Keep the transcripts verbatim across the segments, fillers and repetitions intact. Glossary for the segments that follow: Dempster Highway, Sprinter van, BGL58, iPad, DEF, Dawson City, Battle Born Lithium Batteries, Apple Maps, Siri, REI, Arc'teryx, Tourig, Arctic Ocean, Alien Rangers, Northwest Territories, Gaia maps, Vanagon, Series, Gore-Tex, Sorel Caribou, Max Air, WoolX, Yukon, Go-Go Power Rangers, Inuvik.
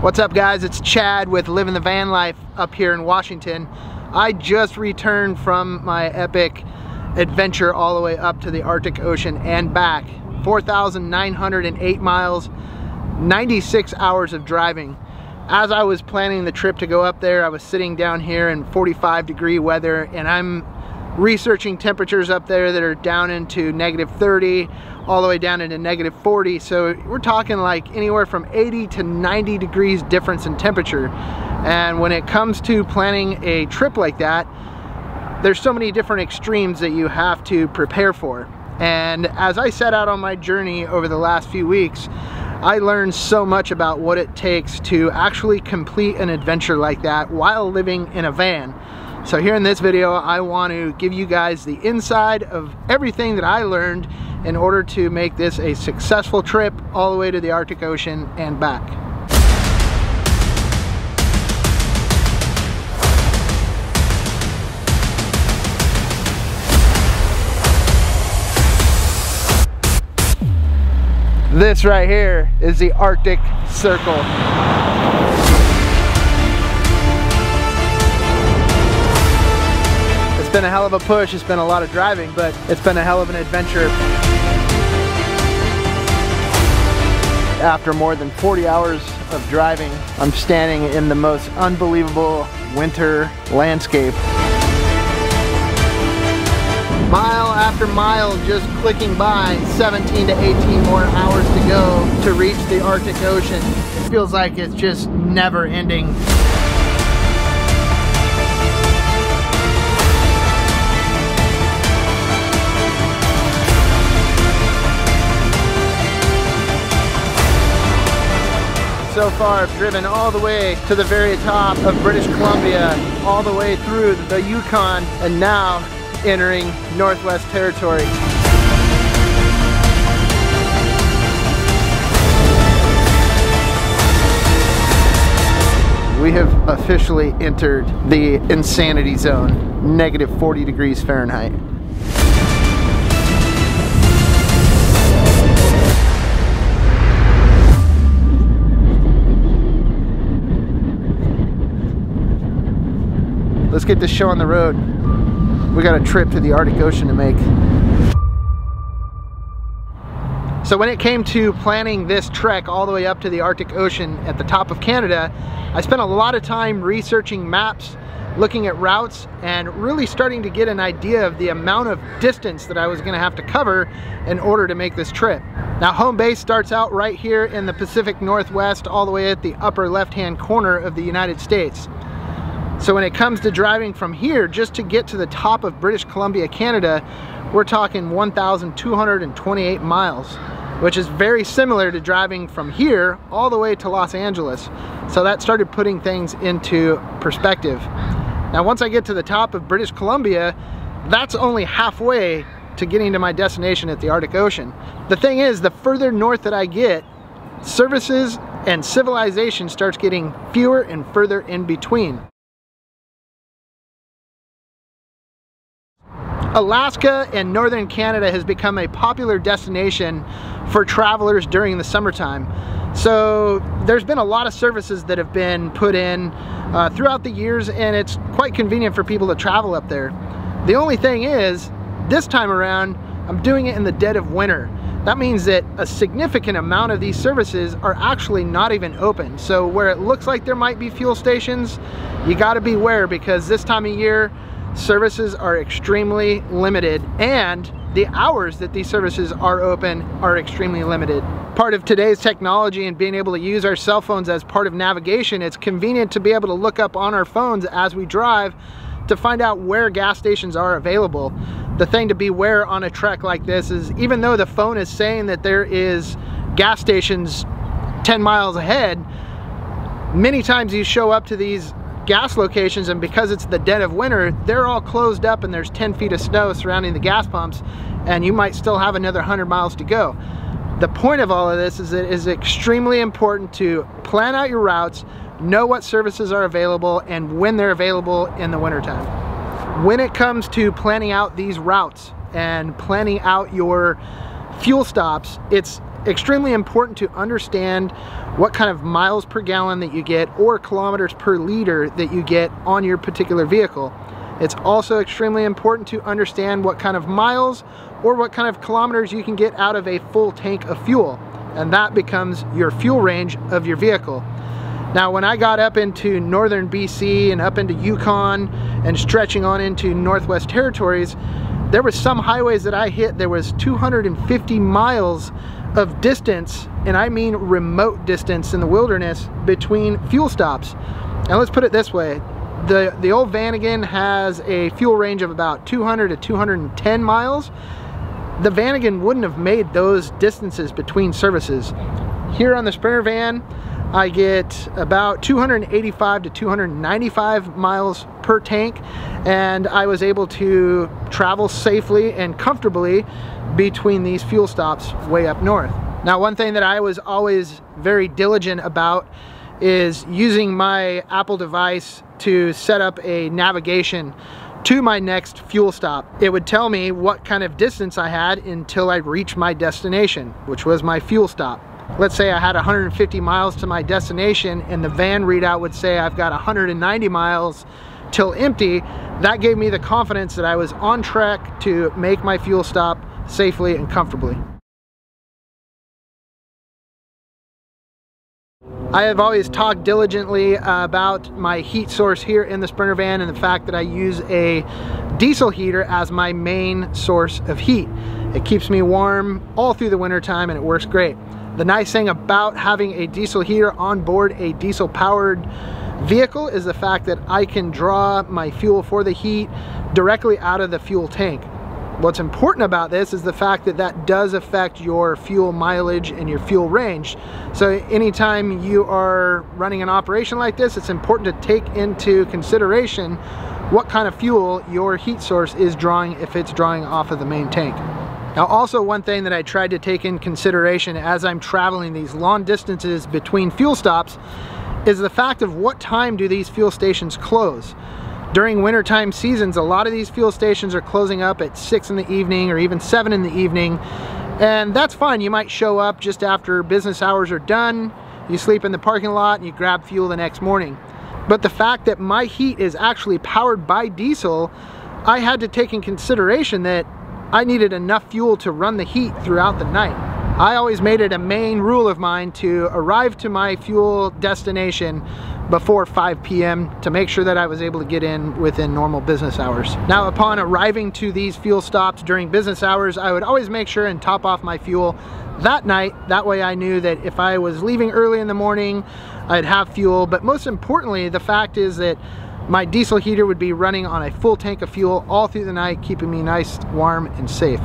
What's up, guys? It's Chad with Living the Van Life up here in Washington. I just returned from my epic adventure all the way up to the Arctic Ocean and back. four thousand nine hundred eight miles, ninety-six hours of driving. As I was planning the trip to go up there, I was sitting down here in forty-five degree weather and I'm researching temperatures up there that are down into negative thirty all the way down into negative forty, so we're talking like anywhere from eighty to ninety degrees difference in temperature. And when it comes to planning a trip like that, there's so many different extremes that you have to prepare for. And as I set out on my journey over the last few weeks, I learned so much about what it takes to actually complete an adventure like that while living in a van. So here in this video, I want to give you guys the inside of everything that I learned in order to make this a successful trip all the way to the Arctic Ocean and back. This right here is the Arctic Circle. It's been a hell of a push, it's been a lot of driving, but it's been a hell of an adventure. After more than forty hours of driving, I'm standing in the most unbelievable winter landscape. Mile after mile just clicking by, seventeen to eighteen more hours to go to reach the Arctic Ocean. It feels like it's just never ending. So far, I've driven all the way to the very top of British Columbia, all the way through the Yukon, and now entering Northwest Territories. We have officially entered the insanity zone, negative forty degrees Fahrenheit. Let's get this show on the road. We got a trip to the Arctic Ocean to make. So when it came to planning this trek all the way up to the Arctic Ocean at the top of Canada, I spent a lot of time researching maps, looking at routes, and really starting to get an idea of the amount of distance that I was gonna have to cover in order to make this trip. Now, home base starts out right here in the Pacific Northwest, all the way at the upper left-hand corner of the United States. So when it comes to driving from here, just to get to the top of British Columbia, Canada, we're talking one thousand two hundred twenty-eight miles, which is very similar to driving from here all the way to Los Angeles. So that started putting things into perspective. Now, once I get to the top of British Columbia, that's only halfway to getting to my destination at the Arctic Ocean. The thing is, the further north that I get, services and civilization starts getting fewer and further in between. Alaska and northern Canada has become a popular destination for travelers during the summertime. So there's been a lot of services that have been put in uh, throughout the years, and it's quite convenient for people to travel up there. The only thing is, this time around, I'm doing it in the dead of winter. That means that a significant amount of these services are actually not even open. So where it looks like there might be fuel stations, you gotta beware, because this time of year, services are extremely limited, and the hours that these services are open are extremely limited. Part of today's technology and being able to use our cell phones as part of navigation, it's convenient to be able to look up on our phones as we drive to find out where gas stations are available. The thing to beware on a trek like this is, even though the phone is saying that there is gas stations ten miles ahead, many times you show up to these gas locations, and because it's the dead of winter, they're all closed up and there's ten feet of snow surrounding the gas pumps, and you might still have another one hundred miles to go. The point of all of this is it is extremely important to plan out your routes, know what services are available and when they're available in the wintertime. When it comes to planning out these routes and planning out your fuel stops, it's extremely important to understand what kind of miles per gallon that you get or kilometers per liter that you get on your particular vehicle. It's also extremely important to understand what kind of miles or what kind of kilometers you can get out of a full tank of fuel, and that becomes your fuel range of your vehicle. Now, when I got up into northern B C and up into Yukon and stretching on into Northwest Territories, there were some highways that I hit, there was two hundred fifty miles of distance, and I mean remote distance in the wilderness between fuel stops. And let's put it this way, the, the old Vanagon has a fuel range of about two hundred to two hundred ten miles. The Vanagon wouldn't have made those distances between services. Here on the Sprinter van, I get about two hundred eighty-five to two hundred ninety-five miles per tank, and I was able to travel safely and comfortably between these fuel stops way up north. Now, one thing that I was always very diligent about is using my Apple device to set up a navigation to my next fuel stop. It would tell me what kind of distance I had until I reached my destination, which was my fuel stop. Let's say I had one hundred fifty miles to my destination and the van readout would say I've got one hundred ninety miles till empty. That gave me the confidence that I was on track to make my fuel stop safely and comfortably. I have always talked diligently about my heat source here in the Sprinter van and the fact that I use a diesel heater as my main source of heat. It keeps me warm all through the winter time and it works great. The nice thing about having a diesel heater on board a diesel powered vehicle is the fact that I can draw my fuel for the heat directly out of the fuel tank. What's important about this is the fact that that does affect your fuel mileage and your fuel range. So anytime you are running an operation like this, it's important to take into consideration what kind of fuel your heat source is drawing if it's drawing off of the main tank. Now, also one thing that I tried to take in consideration as I'm traveling these long distances between fuel stops is the fact of what time do these fuel stations close. During wintertime seasons, a lot of these fuel stations are closing up at six in the evening or even seven in the evening, and that's fine. You might show up just after business hours are done, you sleep in the parking lot and you grab fuel the next morning. But the fact that my heat is actually powered by diesel, I had to take in consideration that I needed enough fuel to run the heat throughout the night. I always made it a main rule of mine to arrive to my fuel destination before five P M to make sure that I was able to get in within normal business hours. Now, upon arriving to these fuel stops during business hours, I would always make sure and top off my fuel that night. That way I knew that if I was leaving early in the morning, I'd have fuel. But most importantly, the fact is that my diesel heater would be running on a full tank of fuel all through the night, keeping me nice, warm, and safe.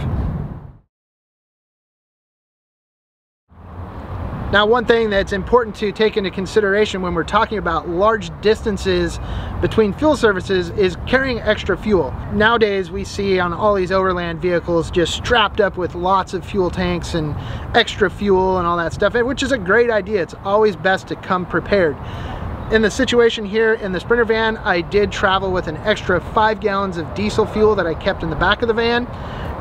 Now, one thing that's important to take into consideration when we're talking about large distances between fuel services is carrying extra fuel. Nowadays, we see on all these overland vehicles just strapped up with lots of fuel tanks and extra fuel and all that stuff, which is a great idea. It's always best to come prepared. In the situation here in the Sprinter van, I did travel with an extra five gallons of diesel fuel that I kept in the back of the van.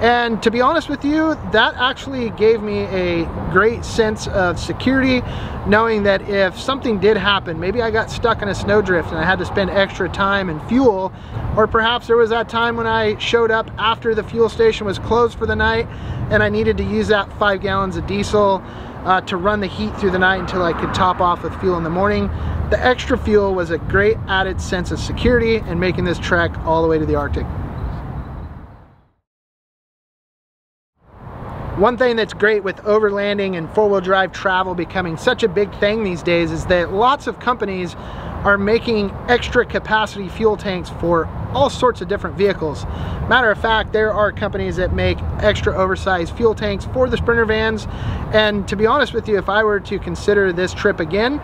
And to be honest with you, that actually gave me a great sense of security, knowing that if something did happen, maybe I got stuck in a snowdrift and I had to spend extra time and fuel, or perhaps there was that time when I showed up after the fuel station was closed for the night and I needed to use that five gallons of diesel uh, to run the heat through the night until I could top off with fuel in the morning. The extra fuel was a great added sense of security and making this trek all the way to the Arctic. One thing that's great with overlanding and four-wheel drive travel becoming such a big thing these days is that lots of companies are making extra capacity fuel tanks for all sorts of different vehicles. Matter of fact, there are companies that make extra oversized fuel tanks for the Sprinter vans. And to be honest with you, if I were to consider this trip again,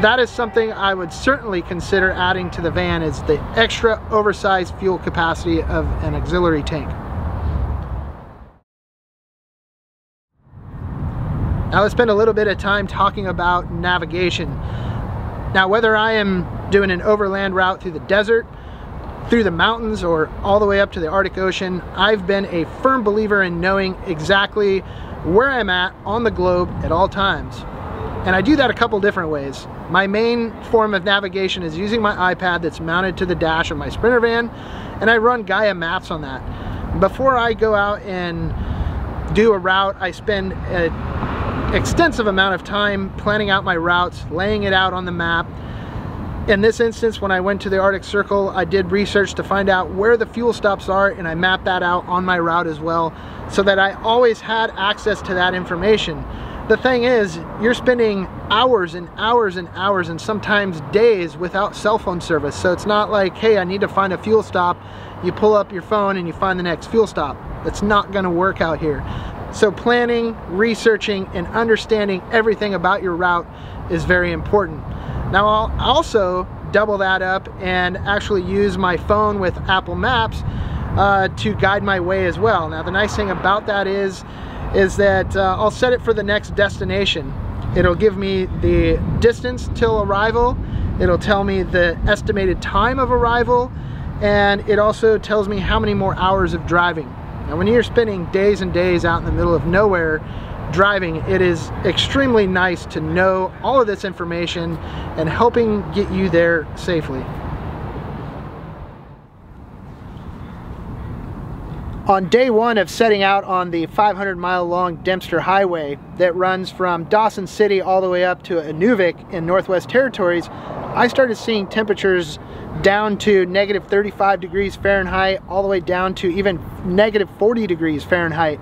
that is something I would certainly consider adding to the van, is the extra oversized fuel capacity of an auxiliary tank. Now, let's spend a little bit of time talking about navigation. Now, whether I am doing an overland route through the desert, through the mountains, or all the way up to the Arctic Ocean, I've been a firm believer in knowing exactly where I'm at on the globe at all times. And I do that a couple different ways. My main form of navigation is using my iPad that's mounted to the dash of my Sprinter van, and I run Gaia Maps on that. Before I go out and do a route, I spend an extensive amount of time planning out my routes, laying it out on the map. In this instance, when I went to the Arctic Circle, I did research to find out where the fuel stops are, and I mapped that out on my route as well, so that I always had access to that information. The thing is, you're spending hours and hours and hours and sometimes days without cell phone service. So it's not like, hey, I need to find a fuel stop. You pull up your phone and you find the next fuel stop. That's not gonna work out here. So planning, researching, and understanding everything about your route is very important. Now I'll also double that up and actually use my phone with Apple Maps uh, to guide my way as well. Now the nice thing about that is, is that uh, I'll set it for the next destination. It'll give me the distance till arrival, it'll tell me the estimated time of arrival, and it also tells me how many more hours of driving. Now when you're spending days and days out in the middle of nowhere driving, it is extremely nice to know all of this information and helping get you there safely. On day one of setting out on the five hundred mile long Dempster Highway that runs from Dawson City all the way up to Inuvik in Northwest Territories, I started seeing temperatures down to negative thirty-five degrees Fahrenheit all the way down to even negative forty degrees Fahrenheit.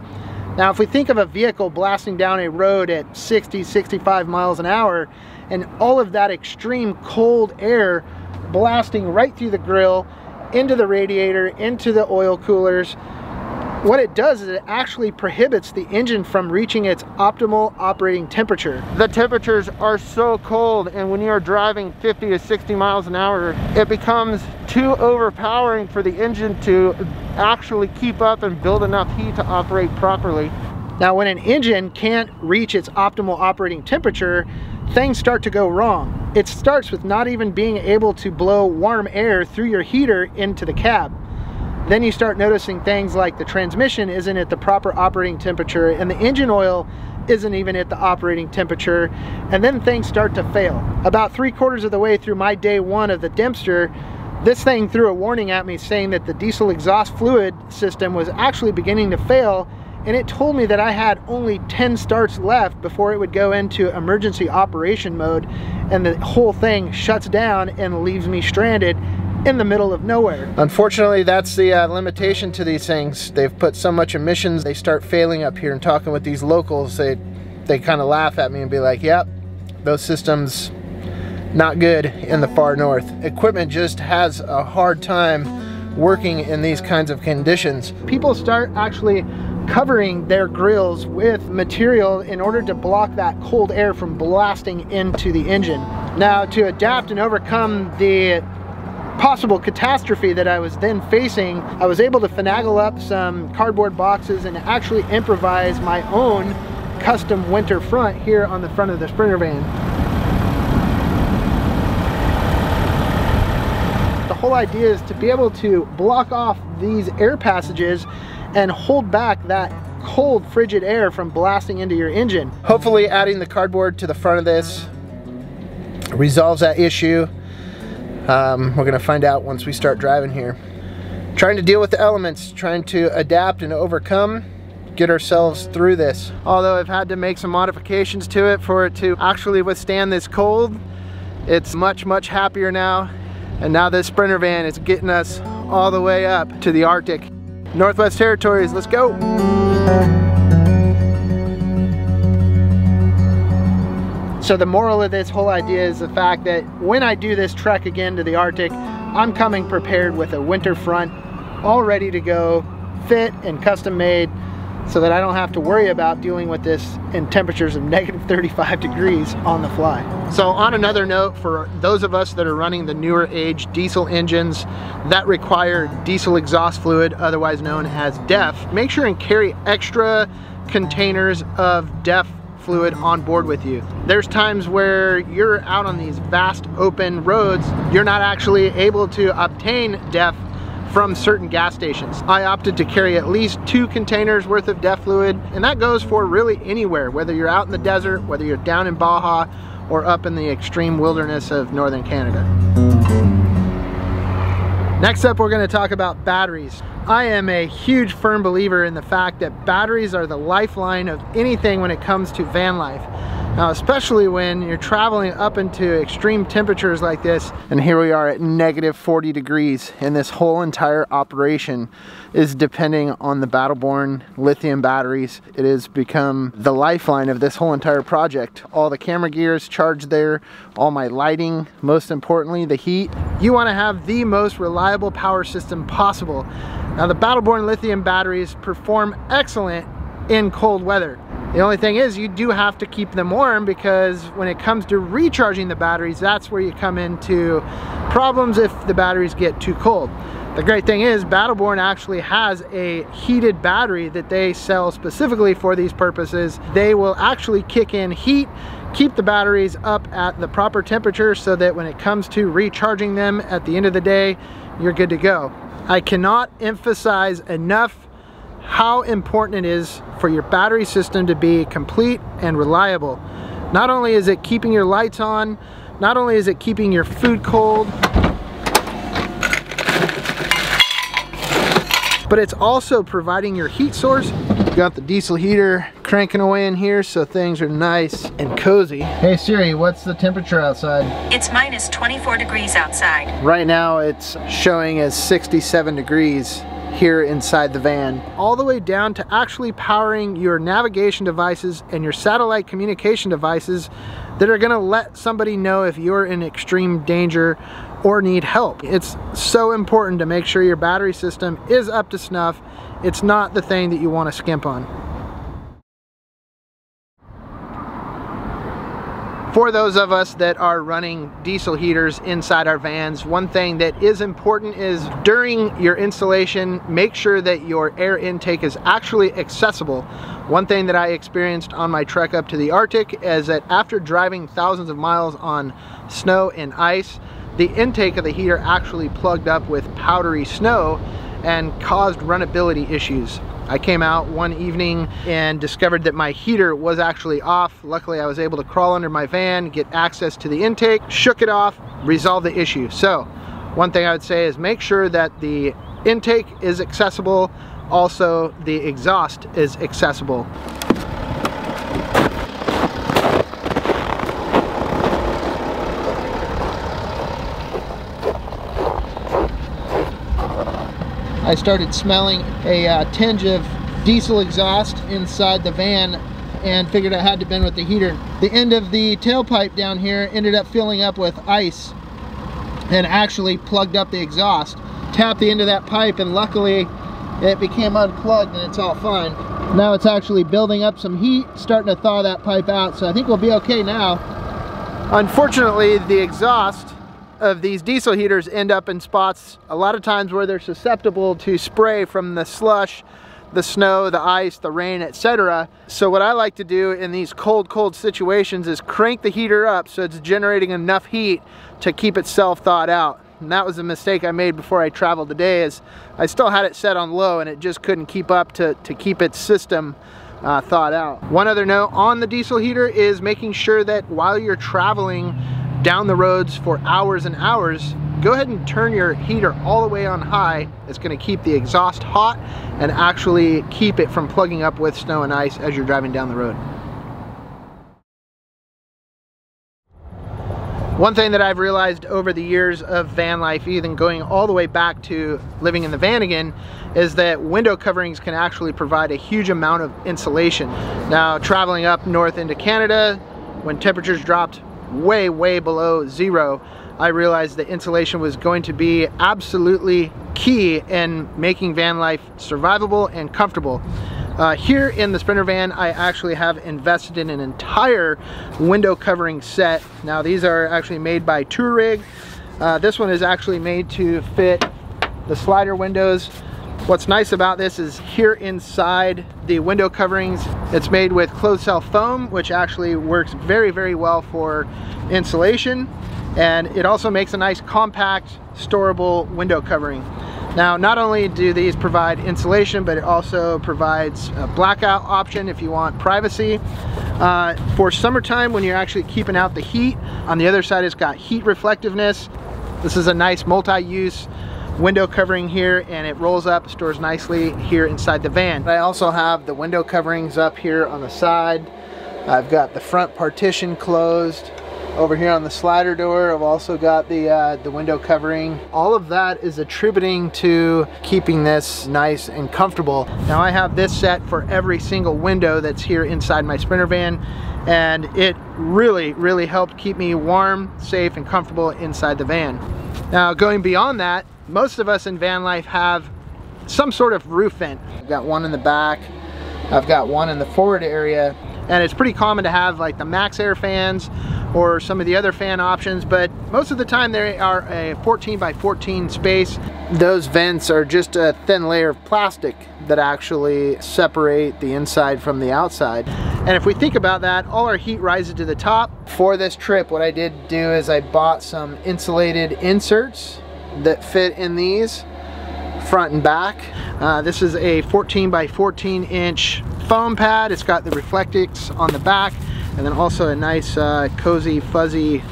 Now if we think of a vehicle blasting down a road at sixty, sixty-five miles an hour and all of that extreme cold air blasting right through the grill, into the radiator, into the oil coolers, what it does is it actually prohibits the engine from reaching its optimal operating temperature. The temperatures are so cold, and when you are driving fifty to sixty miles an hour, it becomes too overpowering for the engine to actually keep up and build enough heat to operate properly. Now when an engine can't reach its optimal operating temperature, things start to go wrong. It starts with not even being able to blow warm air through your heater into the cab. Then you start noticing things like the transmission isn't at the proper operating temperature, and the engine oil isn't even at the operating temperature, and then things start to fail. About three quarters of the way through my day one of the Dempster, this thing threw a warning at me saying that the diesel exhaust fluid system was actually beginning to fail, and it told me that I had only ten starts left before it would go into emergency operation mode, and the whole thing shuts down and leaves me stranded in the middle of nowhere. Unfortunately, that's the uh, limitation to these things. They've put so much emissions, they start failing up here, and talking with these locals, they, they kind of laugh at me and be like, yep, those systems not good in the far north. Equipment just has a hard time working in these kinds of conditions. People start actually covering their grills with material in order to block that cold air from blasting into the engine. Now, to adapt and overcome the possible catastrophe that I was then facing, I was able to finagle up some cardboard boxes and actually improvise my own custom winter front here on the front of the Sprinter van. The whole idea is to be able to block off these air passages and hold back that cold, frigid air from blasting into your engine. Hopefully adding the cardboard to the front of this resolves that issue. Um, we're gonna find out once we start driving here. Trying to deal with the elements, trying to adapt and overcome, get ourselves through this. Although I've had to make some modifications to it for it to actually withstand this cold, it's much, much happier now. And now this Sprinter van is getting us all the way up to the Arctic. Northwest Territories, let's go! So the moral of this whole idea is the fact that when I do this trek again to the Arctic, I'm coming prepared with a winter front, all ready to go, fit and custom made, so that I don't have to worry about dealing with this in temperatures of negative thirty-five degrees on the fly. So on another note, for those of us that are running the newer age diesel engines that require diesel exhaust fluid, otherwise known as D E F, make sure and carry extra containers of D E F fluid on board with you. There's times where you're out on these vast open roads, you're not actually able to obtain D E F from certain gas stations. I opted to carry at least two containers worth of D E F fluid, and that goes for really anywhere, whether you're out in the desert, whether you're down in Baja, or up in the extreme wilderness of northern Canada. Next up, we're going to talk about batteries. I am a huge firm believer in the fact that batteries are the lifeline of anything when it comes to van life. Now, especially when you're traveling up into extreme temperatures like this, and here we are at negative forty degrees, and this whole entire operation is depending on the Battle Born lithium batteries. It has become the lifeline of this whole entire project. All the camera gear is charged there, all my lighting, most importantly, the heat. You want to have the most reliable power system possible. Now, the Battle Born lithium batteries perform excellent in cold weather. The only thing is, you do have to keep them warm, because when it comes to recharging the batteries, that's where you come into problems if the batteries get too cold. The great thing is, Battle Born actually has a heated battery that they sell specifically for these purposes. They will actually kick in heat, keep the batteries up at the proper temperature so that when it comes to recharging them at the end of the day, you're good to go. I cannot emphasize enough how important it is for your battery system to be complete and reliable. Not only is it keeping your lights on, not only is it keeping your food cold, but it's also providing your heat source. You've got the diesel heater cranking away in here, so things are nice and cozy. Hey Siri, what's the temperature outside? It's minus twenty-four degrees outside. Right now it's showing as sixty-seven degrees. Here inside the van, all the way down to actually powering your navigation devices and your satellite communication devices that are gonna let somebody know if you're in extreme danger or need help. It's so important to make sure your battery system is up to snuff. It's not the thing that you want to skimp on. For those of us that are running diesel heaters inside our vans, one thing that is important is during your installation, make sure that your air intake is actually accessible. One thing that I experienced on my trek up to the Arctic is that after driving thousands of miles on snow and ice, the intake of the heater actually plugged up with powdery snow and caused runnability issues. I came out one evening and discovered that my heater was actually off. Luckily, I was able to crawl under my van, get access to the intake, shook it off, resolved the issue. So, one thing I would say is make sure that the intake is accessible, also the exhaust is accessible. I started smelling a uh, tinge of diesel exhaust inside the van and figured it had to have been with the heater. The end of the tailpipe down here ended up filling up with ice and actually plugged up the exhaust. Tapped the end of that pipe and luckily it became unplugged and it's all fine. Now it's actually building up some heat, starting to thaw that pipe out, so I think we'll be okay now. Unfortunately, the exhaust of these diesel heaters end up in spots a lot of times where they're susceptible to spray from the slush, the snow, the ice, the rain, et cetera. So what I like to do in these cold, cold situations is crank the heater up so it's generating enough heat to keep itself thawed out. And that was a mistake I made before I traveled today, is I still had it set on low and it just couldn't keep up to, to keep its system uh, thawed out. One other note on the diesel heater is making sure that while you're traveling down the roads for hours and hours, go ahead and turn your heater all the way on high. It's going to keep the exhaust hot and actually keep it from plugging up with snow and ice as you're driving down the road. One thing that I've realized over the years of van life, even going all the way back to living in the van again, is that window coverings can actually provide a huge amount of insulation. Now, traveling up north into Canada, when temperatures dropped way, way below zero, I realized that insulation was going to be absolutely key in making van life survivable and comfortable. Uh, here in the Sprinter van, I actually have invested in an entire window covering set. Now, these are actually made by Tourig. Uh, this one is actually made to fit the slider windows. What's nice about this is here inside the window coverings, it's made with closed cell foam, which actually works very, very well for insulation. And it also makes a nice compact, storable window covering. Now, not only do these provide insulation, but it also provides a blackout option if you want privacy. Uh, for summertime, when you're actually keeping out the heat, on the other side it's got heat reflectiveness. This is a nice multi-use window covering here, and it rolls up, stores nicely here inside the van. I also have the window coverings up here on the side. I've got the front partition closed. Over here on the slider door, I've also got the, uh, the window covering. All of that is attributing to keeping this nice and comfortable. Now I have this set for every single window that's here inside my Sprinter van, and it really, really helped keep me warm, safe, and comfortable inside the van. Now going beyond that, most of us in van life have some sort of roof vent. I've got one in the back, I've got one in the forward area, and it's pretty common to have like the Max Air fans or some of the other fan options, but most of the time they are a fourteen by fourteen space. Those vents are just a thin layer of plastic that actually separate the inside from the outside. And if we think about that, all our heat rises to the top. For this trip, what I did do is I bought some insulated inserts that fit in these front and back. Uh, this is a fourteen by fourteen inch foam pad. It's got the Reflectix on the back, and then also a nice uh, cozy fuzzy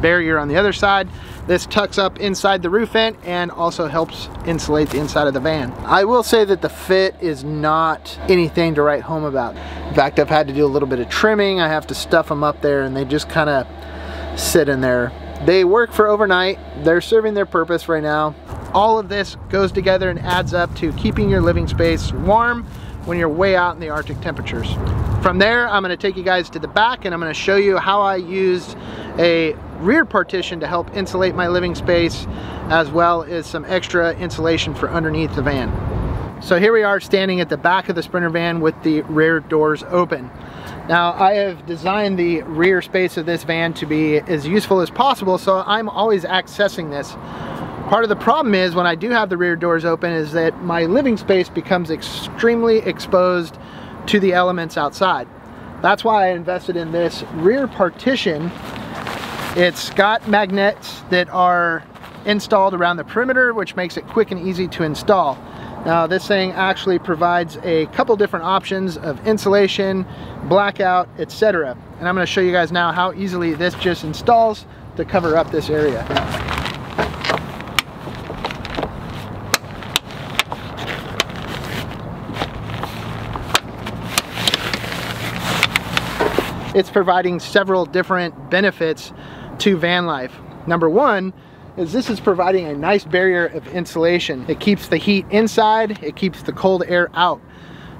barrier on the other side. This tucks up inside the roof vent and also helps insulate the inside of the van. I will say that the fit is not anything to write home about. In fact, I've had to do a little bit of trimming. I have to stuff them up there and they just kind of sit in there. They work for overnight. They're serving their purpose right now. All of this goes together and adds up to keeping your living space warm when you're way out in the Arctic temperatures. From there, I'm gonna take you guys to the back and I'm gonna show you how I used a rear partition to help insulate my living space, as well as some extra insulation for underneath the van. So here we are standing at the back of the Sprinter van with the rear doors open. Now I have designed the rear space of this van to be as useful as possible, so I'm always accessing this. Part of the problem is when I do have the rear doors open is that my living space becomes extremely exposed to the elements outside. That's why I invested in this rear partition. It's got magnets that are installed around the perimeter, which makes it quick and easy to install. Now this thing actually provides a couple different options of insulation, blackout, et cetera. And I'm gonna show you guys now how easily this just installs to cover up this area. It's providing several different benefits to van life. Number one is this is providing a nice barrier of insulation. It keeps the heat inside, it keeps the cold air out.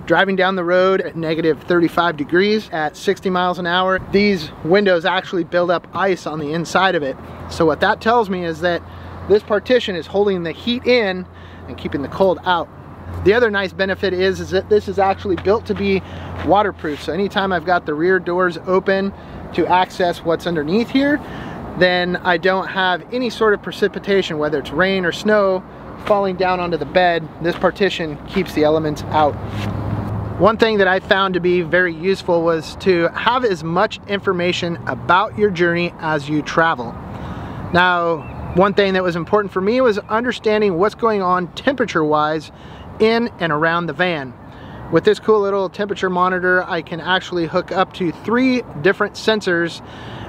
Driving down the road at negative thirty-five degrees at sixty miles an hour, these windows actually build up ice on the inside of it. So what that tells me is that this partition is holding the heat in and keeping the cold out. The other nice benefit is, is that this is actually built to be waterproof. So anytime I've got the rear doors open to access what's underneath here, then I don't have any sort of precipitation, whether it's rain or snow, falling down onto the bed. This partition keeps the elements out. One thing that I found to be very useful was to have as much information about your journey as you travel. Now, one thing that was important for me was understanding what's going on temperature-wise in and around the van. With this cool little temperature monitor, I can actually hook up to three different sensors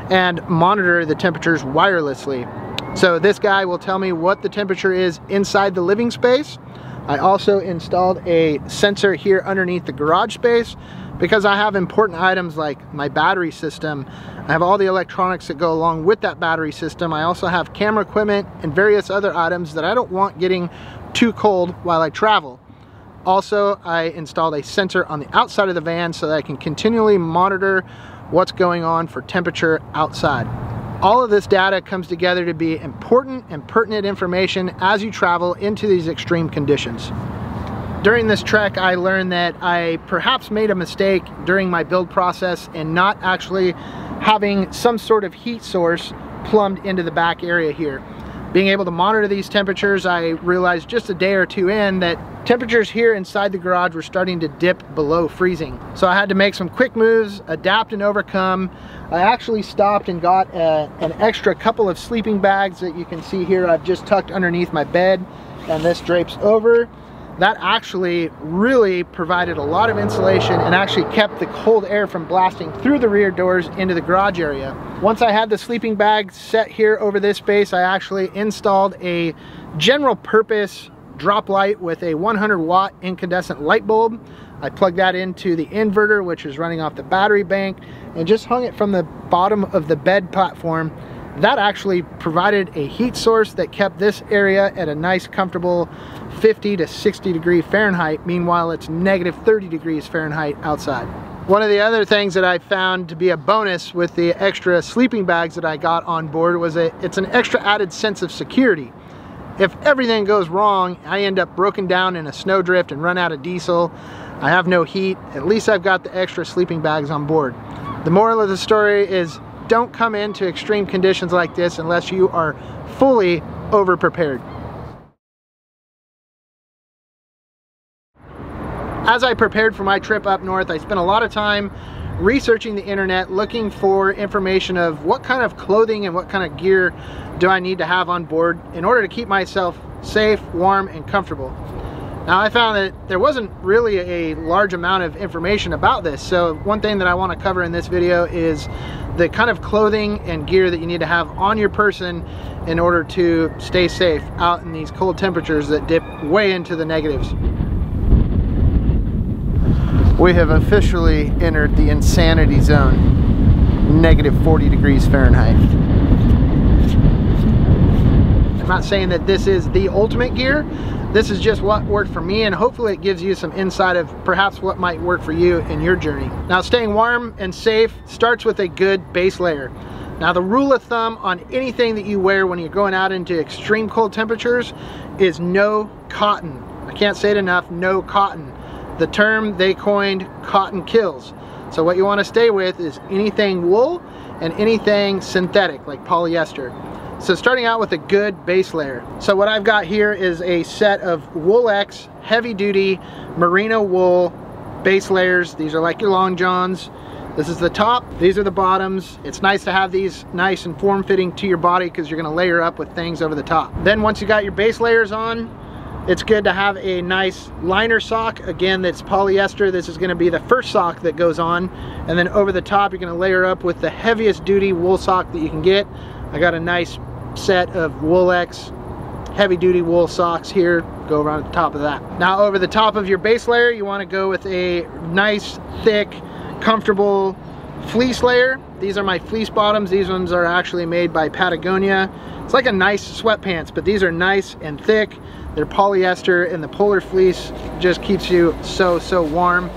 and monitor the temperatures wirelessly. So this guy will tell me what the temperature is inside the living space. I also installed a sensor here underneath the garage space because I have important items like my battery system. I have all the electronics that go along with that battery system. I also have camera equipment and various other items that I don't want getting too cold while I travel. Also, I installed a sensor on the outside of the van so that I can continually monitor what's going on for temperature outside. All of this data comes together to be important and pertinent information as you travel into these extreme conditions. During this trek, I learned that I perhaps made a mistake during my build process in not actually having some sort of heat source plumbed into the back area here. Being able to monitor these temperatures, I realized just a day or two in that temperatures here inside the garage were starting to dip below freezing. So I had to make some quick moves, adapt and overcome. I actually stopped and got a, an extra couple of sleeping bags that you can see here I've just tucked underneath my bed. and this drapes over. That actually really provided a lot of insulation and actually kept the cold air from blasting through the rear doors into the garage area. Once I had the sleeping bag set here over this space, I actually installed a general purpose drop light with a one hundred watt incandescent light bulb. I plugged that into the inverter, which is running off the battery bank, and just hung it from the bottom of the bed platform. That actually provided a heat source that kept this area at a nice comfortable fifty to sixty degree Fahrenheit. Meanwhile, it's negative thirty degrees Fahrenheit outside. One of the other things that I found to be a bonus with the extra sleeping bags that I got on board was that it's an extra added sense of security. If everything goes wrong, I end up broken down in a snowdrift and run out of diesel. I have no heat. At least I've got the extra sleeping bags on board. The moral of the story is, don't come into extreme conditions like this unless you are fully over prepared. As I prepared for my trip up north, I spent a lot of time researching the internet, looking for information of what kind of clothing and what kind of gear do I need to have on board in order to keep myself safe, warm, and comfortable. Now, I found that there wasn't really a large amount of information about this, so one thing that I want to cover in this video is the kind of clothing and gear that you need to have on your person in order to stay safe out in these cold temperatures that dip way into the negatives. We have officially entered the insanity zone, negative forty degrees Fahrenheit. I'm not saying that this is the ultimate gear. This is just what worked for me, and hopefully it gives you some insight of perhaps what might work for you in your journey. Now, staying warm and safe starts with a good base layer. Now, the rule of thumb on anything that you wear when you're going out into extreme cold temperatures is no cotton. I can't say it enough, no cotton. The term they coined, cotton kills. So what you want to stay with is anything wool and anything synthetic like polyester. So starting out with a good base layer. So what I've got here is a set of WoolX heavy duty merino wool base layers. These are like your long johns. This is the top, these are the bottoms. It's nice to have these nice and form fitting to your body because you're gonna layer up with things over the top. Then once you got your base layers on, it's good to have a nice liner sock. Again, that's polyester. This is gonna be the first sock that goes on. And then over the top, you're gonna layer up with the heaviest duty wool sock that you can get. I got a nice set of WoolX heavy duty wool socks here, go around the top of that. Now over the top of your base layer, you want to go with a nice, thick, comfortable fleece layer. These are my fleece bottoms. These ones are actually made by Patagonia. It's like a nice sweatpants, but these are nice and thick. They're polyester, and the polar fleece just keeps you so, so warm.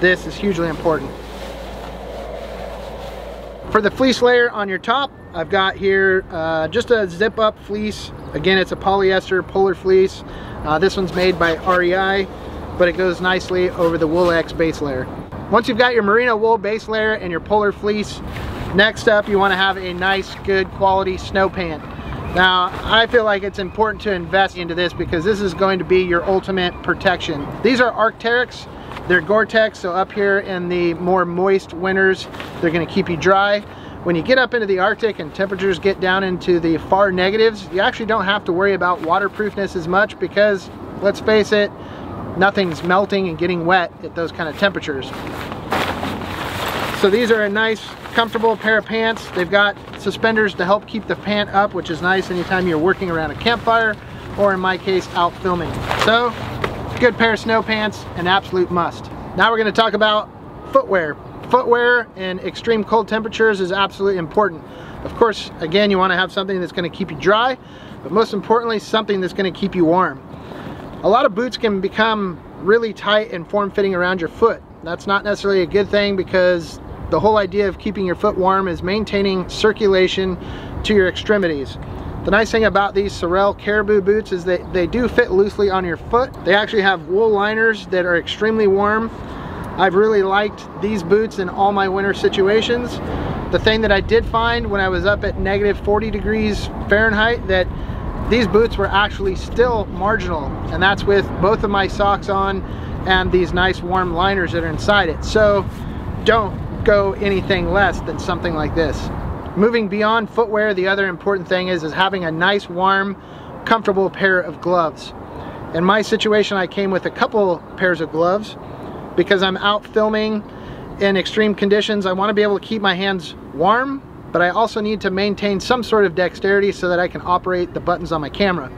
This is hugely important. For the fleece layer on your top, I've got here uh, just a zip up fleece. Again, it's a polyester polar fleece. Uh, this one's made by R E I, but it goes nicely over the WoolX base layer. Once you've got your merino wool base layer and your polar fleece, next up you want to have a nice, good quality snow pant. Now, I feel like it's important to invest into this because this is going to be your ultimate protection. These are Arc'teryx. They're Gore-Tex, so up here in the more moist winters, they're gonna keep you dry. When you get up into the Arctic and temperatures get down into the far negatives, you actually don't have to worry about waterproofness as much because, let's face it, nothing's melting and getting wet at those kind of temperatures. So these are a nice, comfortable pair of pants. They've got suspenders to help keep the pant up, which is nice anytime you're working around a campfire, or in my case, out filming. So, good pair of snow pants, an absolute must. Now we're going to talk about footwear. Footwear in extreme cold temperatures is absolutely important. Of course, again, you want to have something that's going to keep you dry, but most importantly, something that's going to keep you warm. A lot of boots can become really tight and form-fitting around your foot. That's not necessarily a good thing because the whole idea of keeping your foot warm is maintaining circulation to your extremities. The nice thing about these Sorel Caribou boots is that they do fit loosely on your foot. They actually have wool liners that are extremely warm. I've really liked these boots in all my winter situations. The thing that I did find when I was up at negative forty degrees Fahrenheit, that these boots were actually still marginal, and that's with both of my socks on and these nice warm liners that are inside it. So don't go anything less than something like this. Moving beyond footwear, the other important thing is, is having a nice, warm, comfortable pair of gloves. In my situation, I came with a couple pairs of gloves because I'm out filming in extreme conditions. I want to be able to keep my hands warm, but I also need to maintain some sort of dexterity so that I can operate the buttons on my camera.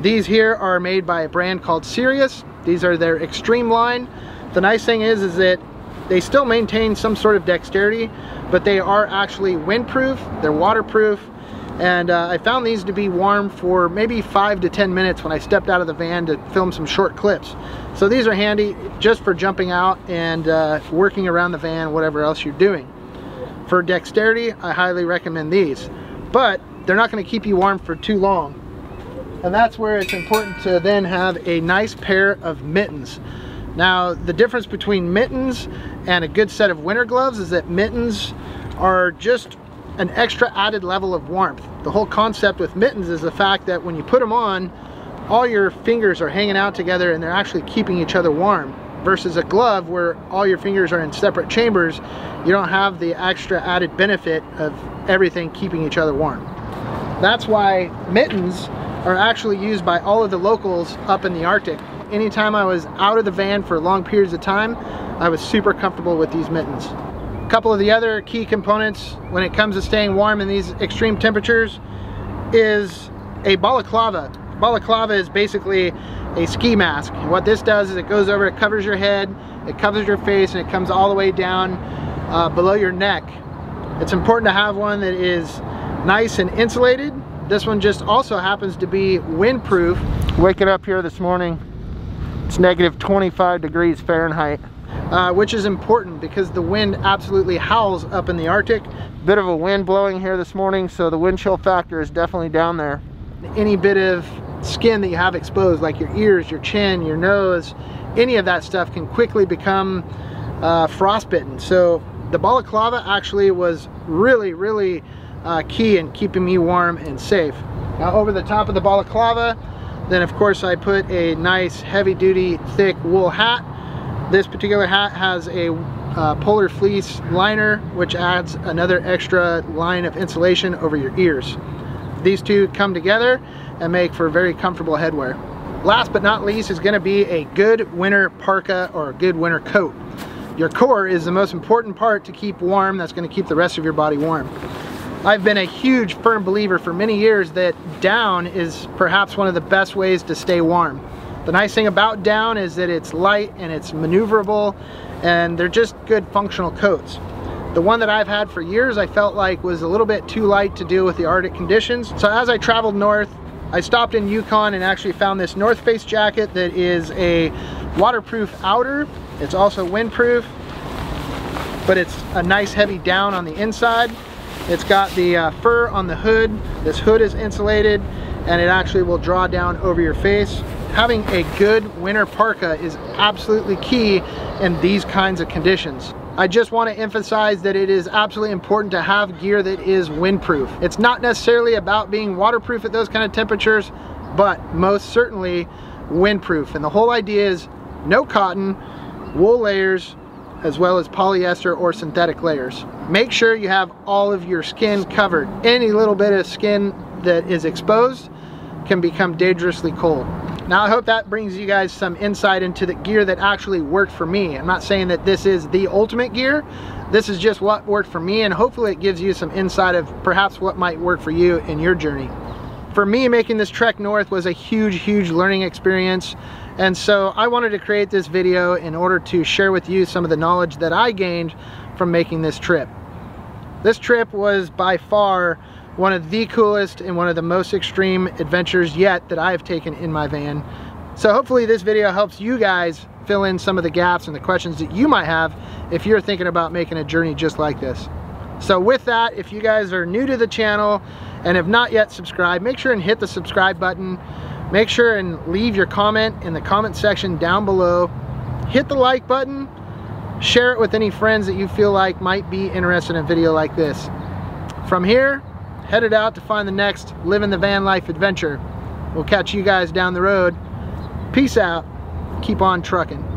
These here are made by a brand called Series. These are their extreme line. The nice thing is, is that they still maintain some sort of dexterity, but they are actually windproof, they're waterproof, and uh, I found these to be warm for maybe five to ten minutes when I stepped out of the van to film some short clips. So these are handy just for jumping out and uh, working around the van, whatever else you're doing. For dexterity, I highly recommend these, but they're not going to keep you warm for too long. And that's where it's important to then have a nice pair of mittens. Now, the difference between mittens and a good set of winter gloves is that mittens are just an extra added level of warmth. The whole concept with mittens is the fact that when you put them on, all your fingers are hanging out together and they're actually keeping each other warm, versus a glove where all your fingers are in separate chambers. You don't have the extra added benefit of everything keeping each other warm. That's why mittens are actually used by all of the locals up in the Arctic. Anytime I was out of the van for long periods of time, I was super comfortable with these mittens. A couple of the other key components when it comes to staying warm in these extreme temperatures is a balaclava. Balaclava is basically a ski mask. What this does is it goes over, it covers your head, it covers your face, and it comes all the way down uh, below your neck. It's important to have one that is nice and insulated. This one just also happens to be windproof. Waking up here this morning, it's negative twenty-five degrees Fahrenheit. Uh, which is important because the wind absolutely howls up in the Arctic. Bit of a wind blowing here this morning, so the wind chill factor is definitely down there. Any bit of skin that you have exposed, like your ears, your chin, your nose, any of that stuff can quickly become uh, frostbitten. So the balaclava actually was really, really uh, key in keeping me warm and safe. Now over the top of the balaclava, then of course I put a nice heavy duty thick wool hat. This particular hat has a uh, polar fleece liner, which adds another extra line of insulation over your ears. These two come together and make for very comfortable headwear. Last but not least is going to be a good winter parka or a good winter coat. Your core is the most important part to keep warm. That's going to keep the rest of your body warm. I've been a huge firm believer for many years that down is perhaps one of the best ways to stay warm. The nice thing about down is that it's light and it's maneuverable, and they're just good functional coats. The one that I've had for years I felt like was a little bit too light to deal with the Arctic conditions. So as I traveled north, I stopped in Yukon and actually found this North Face jacket that is a waterproof outer. It's also windproof, but it's a nice heavy down on the inside. It's got the uh, fur on the hood. This hood is insulated and it actually will draw down over your face. Having a good winter parka is absolutely key in these kinds of conditions. I just want to emphasize that it is absolutely important to have gear that is windproof. It's not necessarily about being waterproof at those kind of temperatures, but most certainly windproof. And the whole idea is no cotton, wool layers, as well as polyester or synthetic layers. Make sure you have all of your skin covered. Any little bit of skin that is exposed can become dangerously cold. Now I hope that brings you guys some insight into the gear that actually worked for me. I'm not saying that this is the ultimate gear. This is just what worked for me, and hopefully it gives you some insight of perhaps what might work for you in your journey. For me, making this trek north was a huge, huge learning experience. And so I wanted to create this video in order to share with you some of the knowledge that I gained from making this trip. This trip was by far one of the coolest and one of the most extreme adventures yet that I've taken in my van. So hopefully this video helps you guys fill in some of the gaps and the questions that you might have if you're thinking about making a journey just like this. So with that, if you guys are new to the channel and have not yet subscribed, make sure and hit the subscribe button. Make sure and leave your comment in the comment section down below. Hit the like button. Share it with any friends that you feel like might be interested in a video like this. From here, headed out to find the next Living the Van Life adventure. We'll catch you guys down the road. Peace out. Keep on trucking.